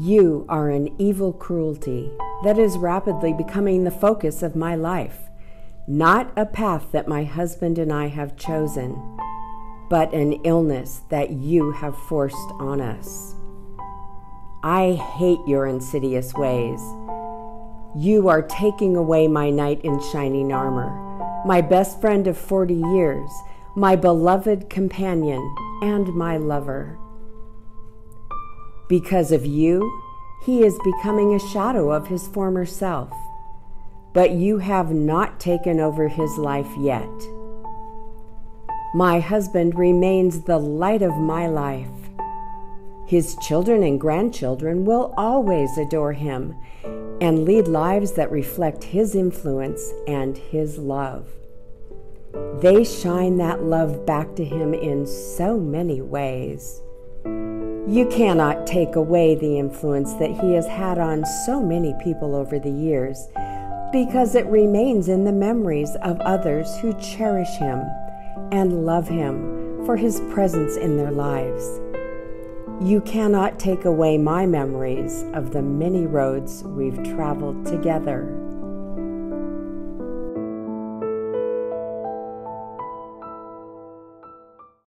You are an evil cruelty that is rapidly becoming the focus of my life, not a path that my husband and I have chosen, but an illness that you have forced on us. I hate your insidious ways. You are taking away my knight in shining armor, my best friend of 40 years, my beloved companion, and my lover. Because of you, he is becoming a shadow of his former self, but you have not taken over his life yet. My husband remains the light of my life. His children and grandchildren will always adore him and lead lives that reflect his influence and his love. They shine that love back to him in so many ways. You cannot take away the influence that he has had on so many people over the years, because it remains in the memories of others who cherish him and love him for his presence in their lives. You cannot take away my memories of the many roads we've traveled together.